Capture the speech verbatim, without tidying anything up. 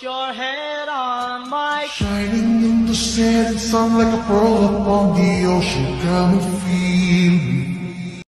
Put your head on my shining in the setting sun like a pearl upon the ocean. Come and feel.